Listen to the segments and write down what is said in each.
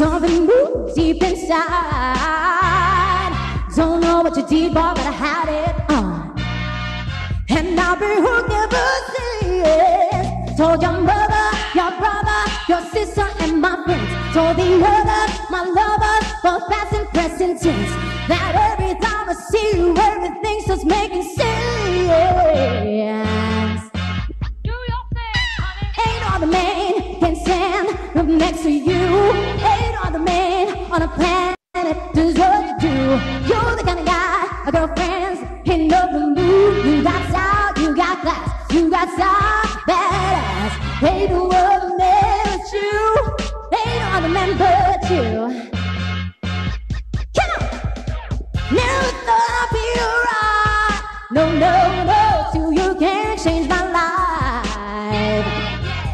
Something moved deep inside. Don't know what you did, boy, but I had it on. And I'll be hooked ever since. Told your mother, your brother, your sister, and my friends. Told the other, my lover, both past and present tense. That every time I see you, everything's just making sense. Do your thing, honey. Ain't all the man can stand up next to you. On a planet, does what you do. You're the kind of guy a girlfriend's in the mood. You got style, you got class, you got style, badass. Ain't no other man but you. Ain't no other man but you. Come on! Never thought I'd be right. No, no, no, till you can change my life.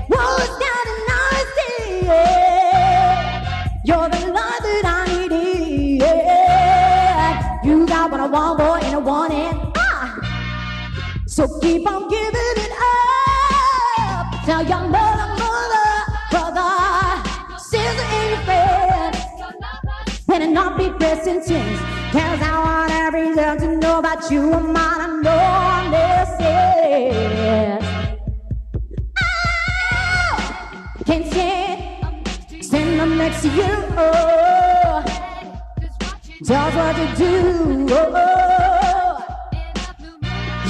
Roll it down and I see it. You're the love. I want more and I want it. So keep on giving it up. Tell your mother, brother, sister, and your friends. Better not be pressing things. Cause I want every girl to know about you and mine. I know I'm missing. Can't stand up next to you. Does what you do.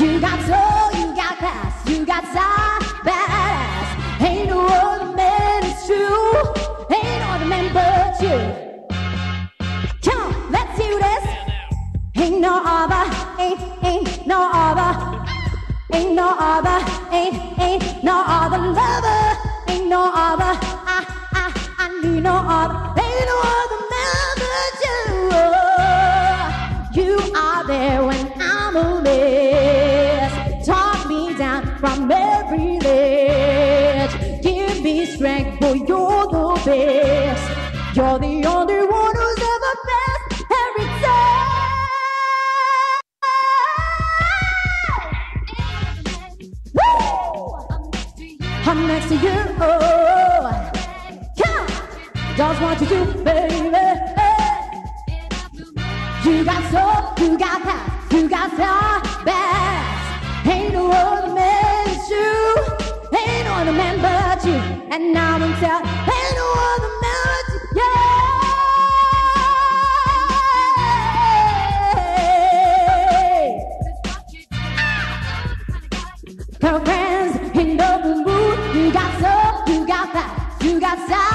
You got soul, you got class, you got size, badass. Ain't no other man, it's true. Ain't no other man but you. Come on, let's do this. Ain't no other, ain't no other. Ain't no other, ain't no other lover. Ain't no other, I need no other. Ain't no other man but you. You are there when I'm a mess. Talk me down from every ledge. Give me strength, for you're the best. You're the only one who's ever best every time. Woo! I'm next to you. Come on. Just what you do, baby. You got soul, you got class, you got style, badass. Ain't no other man, it's true. Ain't no other man but you. And now I'm telling, ain't no other man but you. Yeah. Girlfriends in the mood. You got soul, you got class, you got style.